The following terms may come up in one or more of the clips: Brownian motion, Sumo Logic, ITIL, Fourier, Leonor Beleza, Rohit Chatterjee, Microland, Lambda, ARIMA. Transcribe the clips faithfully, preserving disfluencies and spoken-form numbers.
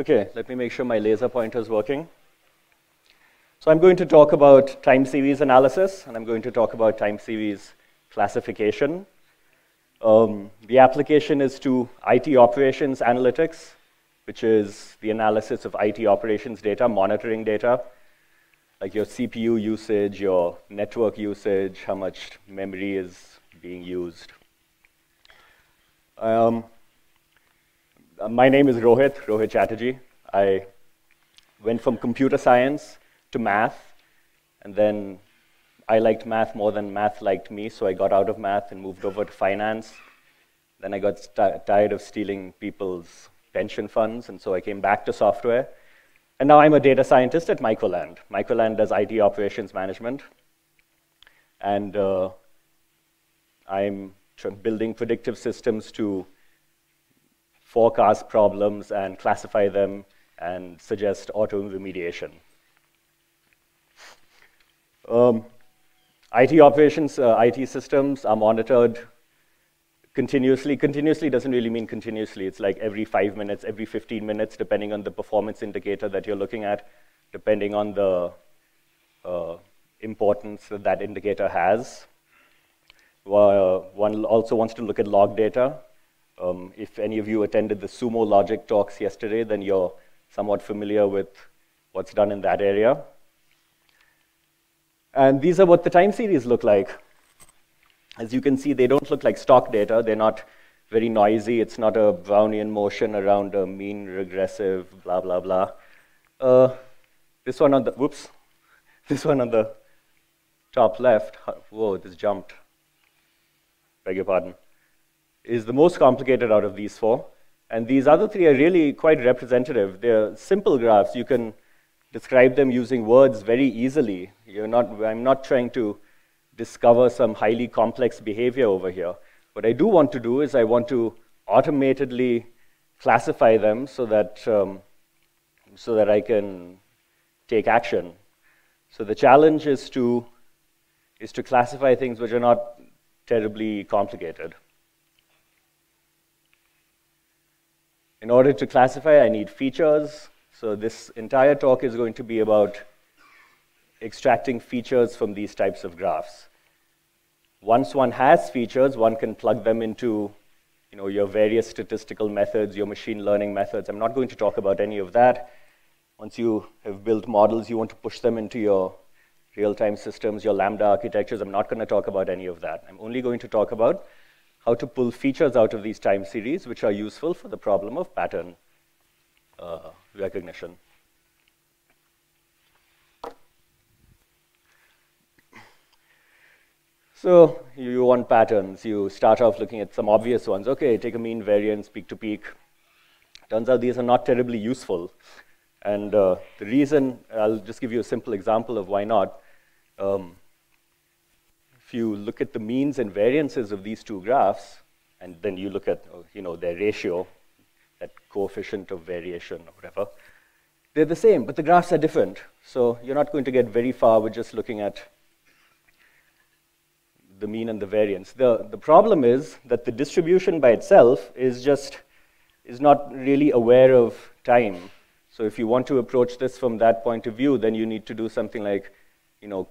Okay, let me make sure my laser pointer is working. So I'm going to talk about time series analysis, and I'm going to talk about time series classification. Um, the application is to I T operations analytics, which is the analysis of I T operations data, monitoring data, like your C P U usage, your network usage, how much memory is being used. Um, my name is Rohit, Rohit Chatterjee. I went from computer science to math, and then I liked math more than math liked me, so I got out of math and moved over to finance. Then I got tired of stealing people's pension funds, and so I came back to software. And now I'm a data scientist at Microland. Microland does I T operations management. And uh, I'm building predictive systems to forecast problems and classify them and suggest auto remediation. Um, I T operations, uh, I T systems are monitored continuously. Continuously doesn't really mean continuously. It's like every five minutes, every fifteen minutes, depending on the performance indicator that you're looking at, depending on the uh, importance that that indicator has. Well, one also wants to look at log data. Um, if any of you attended the Sumo Logic talks yesterday, then you're somewhat familiar with what's done in that area. And these are what the time series look like. As you can see, they don't look like stock data. They're not very noisy. It's not a Brownian motion around a mean regressive, blah, blah, blah. Uh, this one on the, whoops. This one on the top left, whoa, this jumped. Beg your pardon. Is the most complicated out of these four. And these other three are really quite representative. They're simple graphs. You can describe them using words very easily. You're not, I'm not trying to discover some highly complex behavior over here. What I do want to do is I want to automatedly classify them so that, um, so that I can take action. So the challenge is to, is to classify things which are not terribly complicated. In order to classify, I need features. So this entire talk is going to be about extracting features from these types of graphs. Once one has features, one can plug them into, you know, your various statistical methods, your machine learning methods. I'm not going to talk about any of that. Once you have built models, you want to push them into your real-time systems, your Lambda architectures. I'm not going to talk about any of that. I'm only going to talk about how to pull features out of these time series which are useful for the problem of pattern Uh, recognition. So you want patterns. You start off looking at some obvious ones. Okay, take a mean variance, peak to peak. Turns out these are not terribly useful. And uh, the reason, I'll just give you a simple example of why not. Um, if you look at the means and variances of these two graphs, and then you look at, you know, their ratio, that coefficient of variation or whatever, they're the same, but the graphs are different. So you're not going to get very far with just looking at the mean and the variance. The, the problem is that the distribution by itself is just, is not really aware of time. So if you want to approach this from that point of view, then you need to do something like, you know,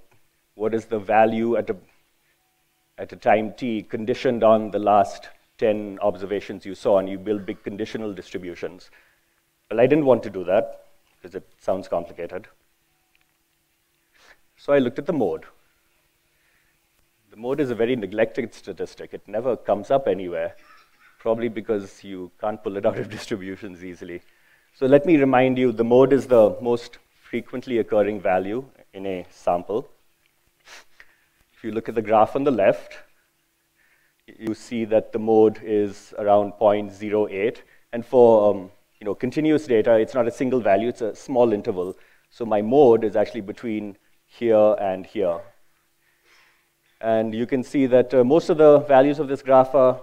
what is the value at a, at a time t conditioned on the last ten observations you saw, and you build big conditional distributions. Well, I didn't want to do that because it sounds complicated. So I looked at the mode. The mode is a very neglected statistic. It never comes up anywhere, probably because you can't pull it out of distributions easily. So let me remind you, the mode is the most frequently occurring value in a sample. If you look at the graph on the left, you see that the mode is around zero point zero eight. And for um, you know, continuous data, it's not a single value, it's a small interval. So my mode is actually between here and here. And you can see that uh, most of the values of this graph are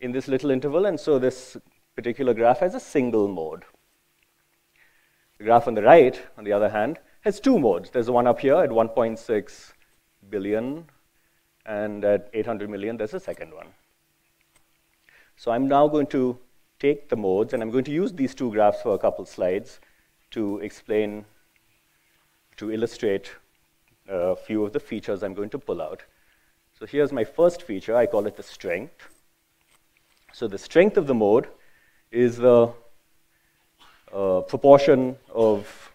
in this little interval, and so this particular graph has a single mode. The graph on the right, on the other hand, has two modes. There's one up here at one point six billion. And at eight hundred million, there's a second one. So I'm now going to take the modes, and I'm going to use these two graphs for a couple slides to explain, to illustrate a few of the features I'm going to pull out. So here's my first feature. I call it the strength. So the strength of the mode is the uh, proportion of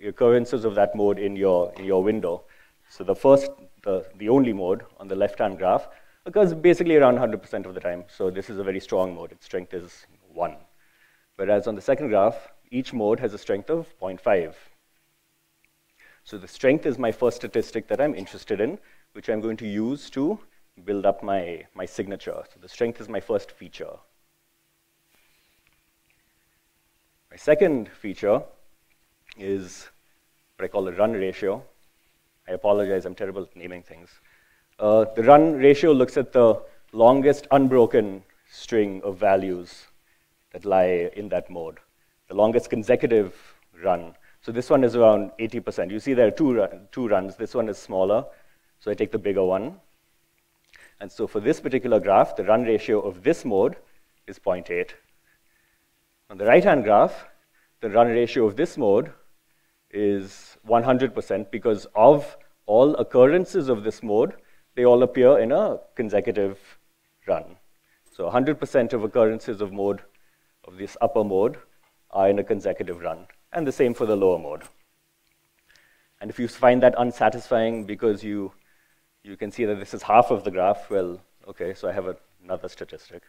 the occurrences of that mode in your, in your window. So the first, the, the only mode on the left-hand graph occurs basically around one hundred percent of the time. So this is a very strong mode. Its strength is one. Whereas on the second graph, each mode has a strength of zero point five. So the strength is my first statistic that I'm interested in, which I'm going to use to build up my, my signature. So the strength is my first feature. My second feature is what I call a run ratio. I apologize, I'm terrible at naming things. Uh, the run ratio looks at the longest unbroken string of values that lie in that mode, the longest consecutive run. So this one is around eighty percent. You see there are two, run, two runs. This one is smaller, so I take the bigger one. And so for this particular graph, the run ratio of this mode is zero point eight. On the right-hand graph, the run ratio of this mode is one hundred percent because of all occurrences of this mode, they all appear in a consecutive run. So one hundred percent of occurrences of mode, of this upper mode, are in a consecutive run. And the same for the lower mode. And if you find that unsatisfying because you, you can see that this is half of the graph, well, okay, so I have another statistic,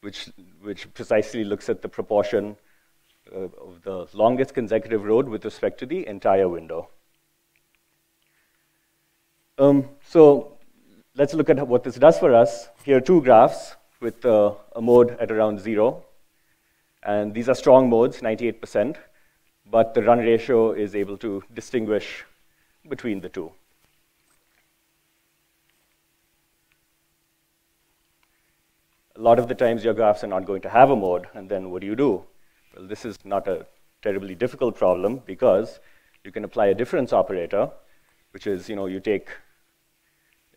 which, which precisely looks at the proportion uh, of the longest consecutive road with respect to the entire window. Um, so let's look at what this does for us. Here are two graphs with uh, a mode at around zero. And these are strong modes, ninety-eight percent. But the run ratio is able to distinguish between the two. A lot of the times your graphs are not going to have a mode, and then what do you do? Well, this is not a terribly difficult problem because you can apply a difference operator, which is, you know, you take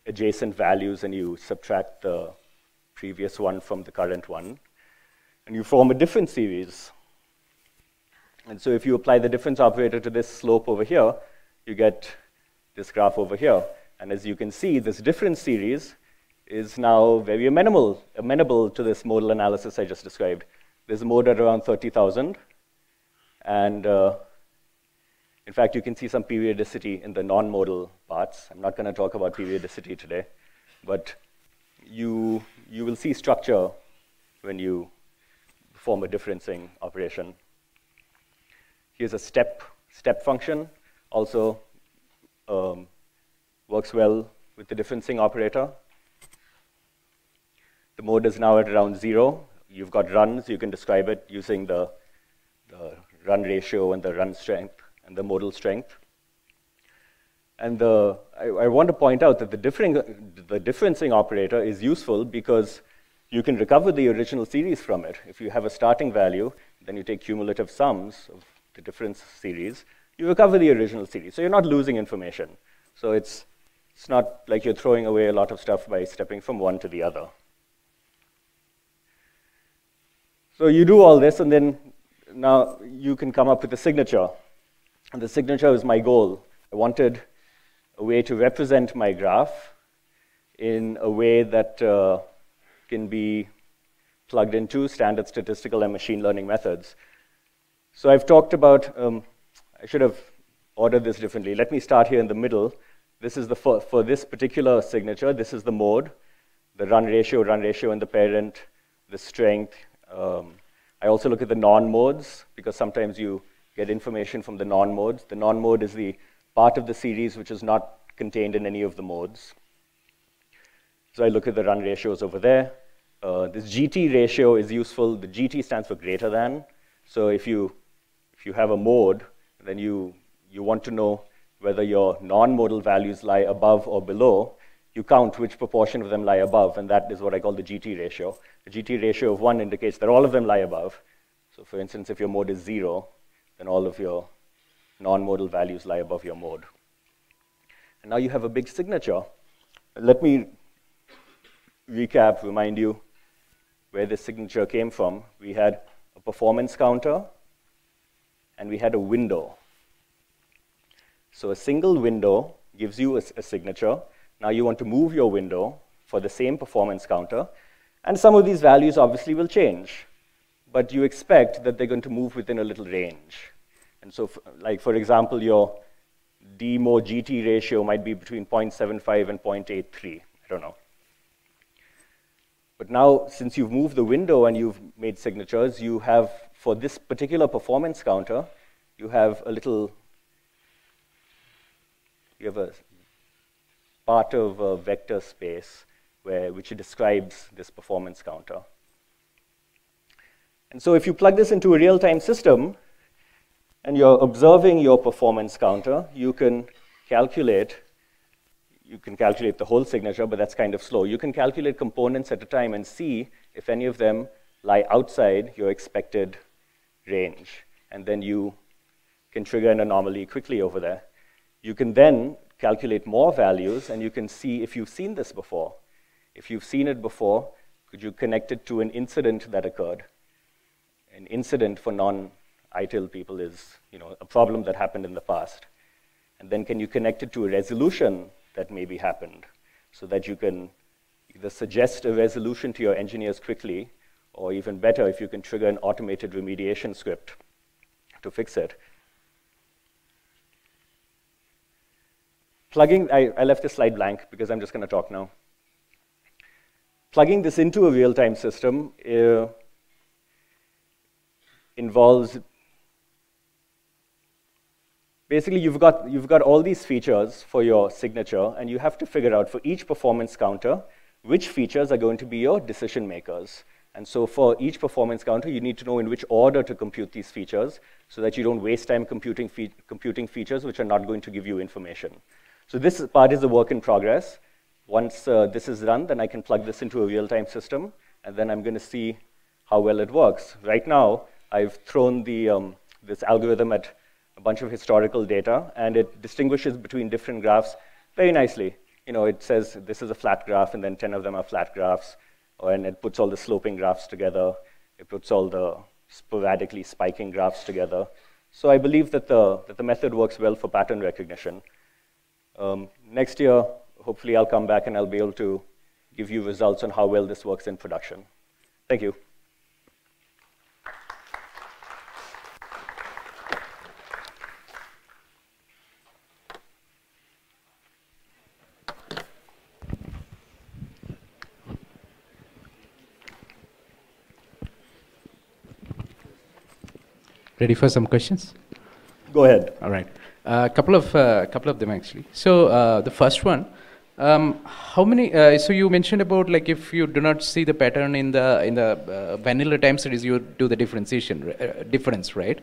adjacent values and you subtract the previous one from the current one, and you form a difference series. And so if you apply the difference operator to this slope over here, you get this graph over here. And as you can see, this difference series is now very amenable, amenable to this modal analysis I just described. There's a mode at around thirty thousand. And uh, in fact, you can see some periodicity in the non-modal parts. I'm not going to talk about periodicity today. But you, you will see structure when you perform a differencing operation. Here's a step, step function, also um, works well with the differencing operator. The mode is now at around zero. You've got runs. You can describe it using the, the run ratio and the run strength and the modal strength. And the, I, I want to point out that the, the differencing operator is useful because you can recover the original series from it. If you have a starting value, then you take cumulative sums of the difference series, you recover the original series. So you're not losing information. So it's, it's not like you're throwing away a lot of stuff by stepping from one to the other. So you do all this, and then now you can come up with a signature. And the signature was my goal. I wanted a way to represent my graph in a way that uh, can be plugged into standard statistical and machine learning methods. So I've talked about, um, I should have ordered this differently. Let me start here in the middle. This is the, for, for this particular signature, this is the mode, the run ratio, run ratio in the parent, the strength. Um, I also look at the non-modes because sometimes you get information from the non-modes. The non-mode is the part of the series which is not contained in any of the modes. So I look at the run ratios over there. Uh, this G T ratio is useful. The G T stands for greater than. So if you If you have a mode, then you, you want to know whether your non-modal values lie above or below. You count which proportion of them lie above, and that is what I call the G T ratio. The G T ratio of one indicates that all of them lie above. So for instance, if your mode is zero, then all of your non-modal values lie above your mode. And now you have a big signature. Let me recap, remind you. where this signature came from, we had a performance counter and we had a window. So a single window gives you a, a signature. Now you want to move your window for the same performance counter, and some of these values obviously will change, but you expect that they're going to move within a little range. And so, like for example, your D mod G T ratio might be between zero point seven five and zero point eight three, I don't know. But now, since you've moved the window and you've made signatures, you have, for this particular performance counter, you have a little, you have a part of a vector space where, which describes this performance counter. And so if you plug this into a real-time system, and you're observing your performance counter, you can calculate, you can calculate the whole signature, but that's kind of slow. You can calculate components at a time and see if any of them lie outside your expected range. And then you can trigger an anomaly quickly over there. You can then calculate more values, and you can see if you've seen this before. If you've seen it before, could you connect it to an incident that occurred? An incident for non I T I L people is, you know, a problem that happened in the past. And then can you connect it to a resolution that maybe happened, so that you can either suggest a resolution to your engineers quickly, or even better, if you can trigger an automated remediation script to fix it. Plugging, I, I left this slide blank because I'm just going to talk now. Plugging this into a real-time system uh, involves basically, you've got, you've got all these features for your signature, and you have to figure out for each performance counter which features are going to be your decision makers. And so for each performance counter, you need to know in which order to compute these features so that you don't waste time computing, fe computing features which are not going to give you information. So this part is a work in progress. Once uh, this is done, then I can plug this into a real-time system, and then I'm going to see how well it works. Right now, I've thrown the, um, this algorithm at a bunch of historical data, and it distinguishes between different graphs very nicely. You know, it says this is a flat graph, and then ten of them are flat graphs, and it puts all the sloping graphs together. It puts all the sporadically spiking graphs together. So I believe that the, that the method works well for pattern recognition. Um, next year, hopefully I'll come back and I'll be able to give you results on how well this works in production. Thank you. Ready for some questions? Go ahead. All right, a uh, couple of uh, couple of them actually. So uh, the first one, um, how many? Uh, so you mentioned about like if you do not see the pattern in the in the uh, vanilla time series, you do the differentiation uh, difference, right?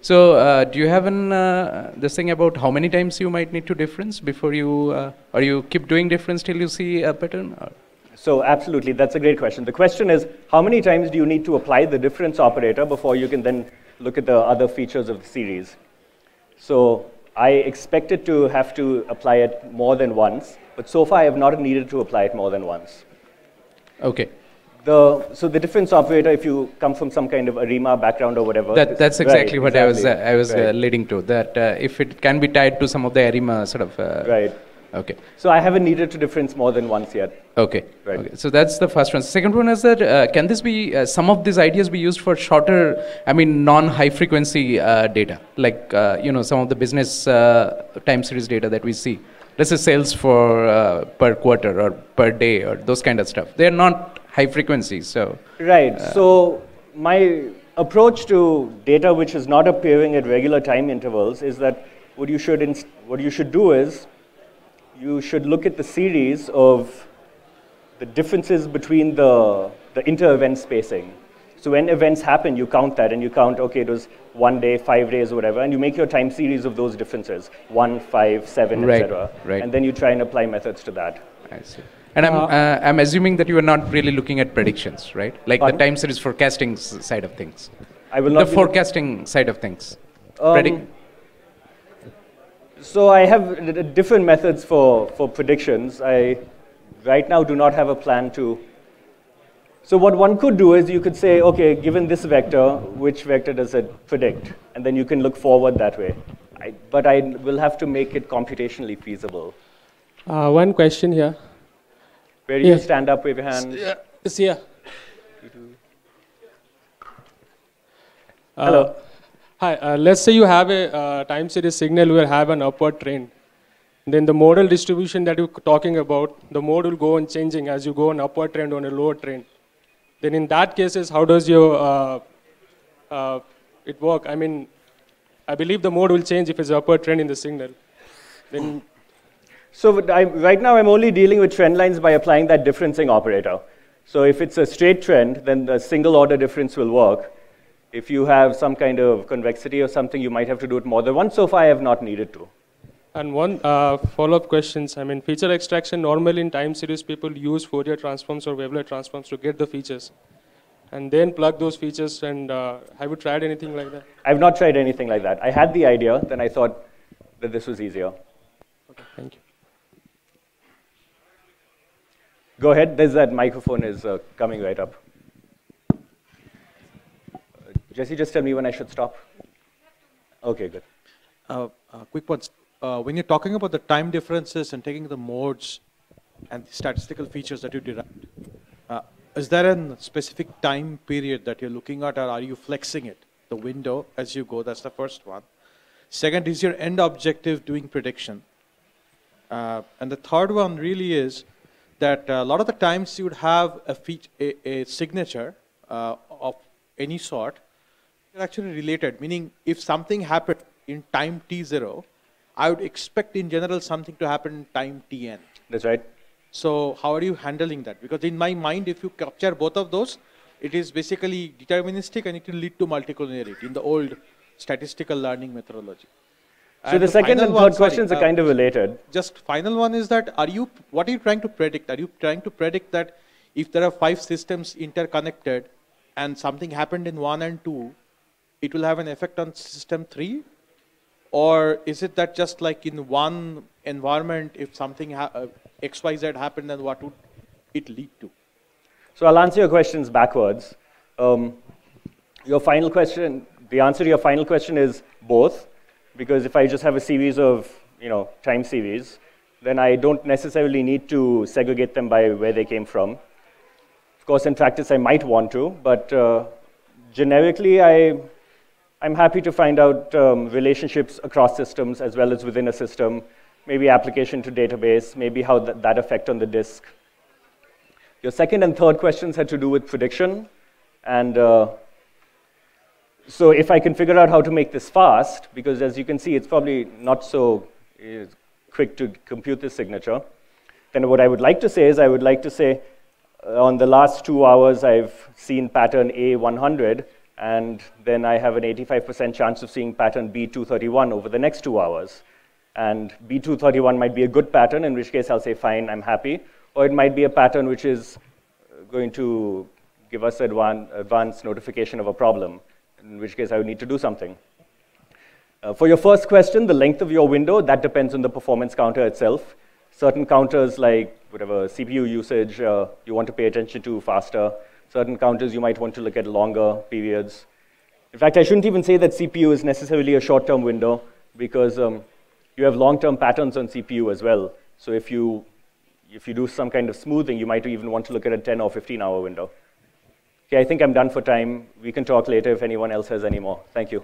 So uh, do you have an uh, this thing about how many times you might need to difference before you, uh, or you keep doing difference till you see a pattern? Or? So absolutely, that's a great question. The question is, how many times do you need to apply the difference operator before you can then look at the other features of the series? So I expected to have to apply it more than once, but so far I have not needed to apply it more than once. Okay. The, so the difference operator, if you come from some kind of ARIMA background or whatever. That, that's exactly right, what exactly. I was, uh, I was right. uh, leading to, that uh, if it can be tied to some of the ARIMA sort of. Uh, right. Okay. So I haven't needed to difference more than once yet. Okay. Right. Okay. So that's the first one. Second one is that uh, can this be uh, some of these ideas be used for shorter, I mean, non-high frequency uh, data, like uh, you know, some of the business uh, time series data that we see. Let's say sales for uh, per quarter or per day or those kind of stuff. They're not high frequency. So. Right. Uh, so my approach to data which is not appearing at regular time intervals is that what you should inst what you should do is, you should look at the series of the differences between the, the inter-event spacing. So when events happen, you count that, and you count, okay, it was one day, five days, or whatever, and you make your time series of those differences, one, five, seven, right, et cetera. Right. And then you try and apply methods to that. I see. And I'm, uh, uh, I'm assuming that you are not really looking at predictions, right? Like pardon? The time series forecasting side of things. I will not. The forecasting side of things. Um, Predict. So I have different methods for, for predictions. I right now do not have a plan to, So what one could do is you could say, okay, given this vector, which vector does it predict? And then you can look forward that way. I, but I will have to make it computationally feasible. Uh, one question here. Where do yeah. you stand up with your hands? Yeah. It's here. Uh, Hello. Hi, uh, let's say you have a uh, time series signal will have an upward trend. Then the modal distribution that you're talking about, the mode will go on changing as you go on upward trend on a lower trend. Then in that cases, how does your uh, uh, it work? I mean, I believe the mode will change if it's upward trend in the signal. Then so I, right now I'm only dealing with trend lines by applying that differencing operator. So if it's a straight trend, then the single order difference will work. If you have some kind of convexity or something, you might have to do it more than once. So far I have not needed to. And one uh, follow-up questions. I mean, feature extraction, normally in time series, people use Fourier transforms or wavelet transforms to get the features and then plug those features. And uh, have you tried anything like that? I've not tried anything like that. I had the idea, then I thought that this was easier. Okay, thank you. Go ahead. There's that microphone is uh, coming right up. Uh, Jesse, just tell me when I should stop. Okay, good. Uh, uh, quick ones. Uh, when you're talking about the time differences and taking the modes and the statistical features that you derived, uh, is there a specific time period that you're looking at, or are you flexing it, the window, as you go? That's the first one. Second, is your end objective doing prediction? Uh, and the third one really is that a lot of the times you would have a, feature, a, a signature uh, of any sort. They're actually related, meaning if something happened in time t zero, I would expect in general something to happen in time T N. That's right. So how are you handling that? Because in my mind, if you capture both of those, it is basically deterministic and it will lead to multicollinearity in the old statistical learning methodology. So and the, the second and third questions sorry, are kind uh, of related. Just final one is that are you, what are you trying to predict? Are you trying to predict that if there are five systems interconnected and something happened in one and two, it will have an effect on system three? Or is it that just like in one environment, if something ha uh, X Y Z happened, then what would it lead to? So I'll answer your questions backwards. Um, your final question, the answer to your final question is both, because if I just have a series of, you know, time series, then I don't necessarily need to segregate them by where they came from. Of course, in practice, I might want to, but uh, generically, I... I'm happy to find out um, relationships across systems as well as within a system, maybe application to database, maybe how th that effect on the disk. Your second and third questions had to do with prediction. And uh, so if I can figure out how to make this fast, because as you can see, it's probably not so uh, quick to compute this signature, then what I would like to say is I would like to say, uh, on the last two hours, I've seen pattern A one hundred. And then I have an eighty-five percent chance of seeing pattern B two thirty-one over the next two hours. And B two thirty-one might be a good pattern, in which case I'll say, fine, I'm happy. Or it might be a pattern which is going to give us advan advanced notification of a problem, in which case I would need to do something. Uh, for your first question, the length of your window, that depends on the performance counter itself. Certain counters like whatever C P U usage uh, you want to pay attention to faster. Certain counters you might want to look at longer periods. In fact, I shouldn't even say that C P U is necessarily a short-term window, because um, you have long-term patterns on C P U as well. So if you, if you do some kind of smoothing, you might even want to look at a ten or fifteen hour window. Okay, I think I'm done for time. We can talk later if anyone else has any more. Thank you.